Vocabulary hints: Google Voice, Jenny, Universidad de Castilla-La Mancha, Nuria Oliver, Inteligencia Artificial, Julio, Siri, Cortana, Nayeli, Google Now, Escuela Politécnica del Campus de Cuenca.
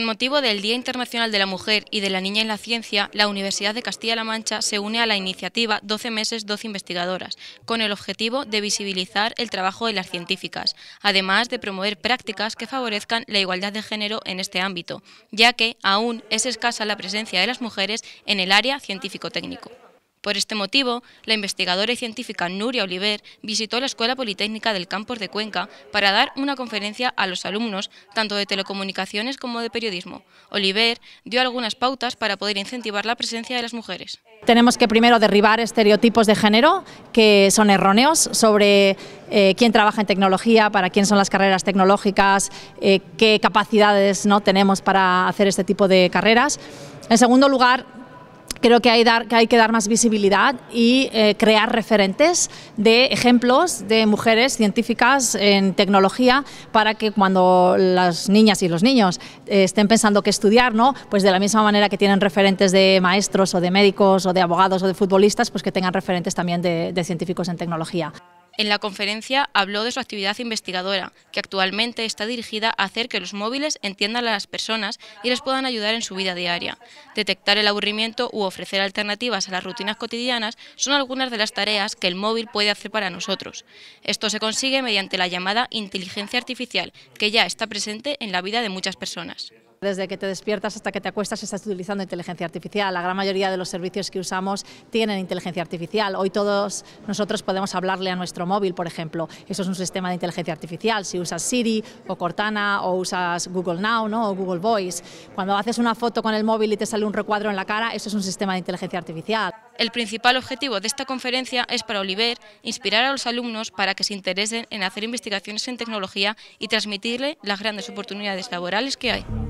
Con motivo del Día Internacional de la Mujer y de la Niña en la Ciencia, la Universidad de Castilla-La Mancha se une a la iniciativa 12 meses, 12 investigadoras, con el objetivo de visibilizar el trabajo de las científicas, además de promover prácticas que favorezcan la igualdad de género en este ámbito, ya que aún es escasa la presencia de las mujeres en el área científico-técnico. Por este motivo, la investigadora y científica Nuria Oliver visitó la Escuela Politécnica del Campus de Cuenca para dar una conferencia a los alumnos, tanto de telecomunicaciones como de periodismo. Oliver dio algunas pautas para poder incentivar la presencia de las mujeres. Tenemos que primero derribar estereotipos de género que son erróneos sobre quién trabaja en tecnología, para quién son las carreras tecnológicas, qué capacidades tenemos para hacer este tipo de carreras. En segundo lugar, creo que hay que dar más visibilidad y crear referentes de ejemplos de mujeres científicas en tecnología para que cuando las niñas y los niños estén pensando qué estudiar, pues de la misma manera que tienen referentes de maestros o de médicos o de abogados o de futbolistas, pues que tengan referentes también de científicos en tecnología. En la conferencia habló de su actividad investigadora, que actualmente está dirigida a hacer que los móviles entiendan a las personas y les puedan ayudar en su vida diaria. Detectar el aburrimiento u ofrecer alternativas a las rutinas cotidianas son algunas de las tareas que el móvil puede hacer para nosotros. Esto se consigue mediante la llamada inteligencia artificial, que ya está presente en la vida de muchas personas. Desde que te despiertas hasta que te acuestas estás utilizando inteligencia artificial. La gran mayoría de los servicios que usamos tienen inteligencia artificial. Hoy todos nosotros podemos hablarle a nuestro móvil, por ejemplo. Eso es un sistema de inteligencia artificial. Si usas Siri o Cortana o usas Google Now o Google Voice. Cuando haces una foto con el móvil y te sale un recuadro en la cara, eso es un sistema de inteligencia artificial. El principal objetivo de esta conferencia es para Oliver inspirar a los alumnos para que se interesen en hacer investigaciones en tecnología y transmitirle las grandes oportunidades laborales que hay.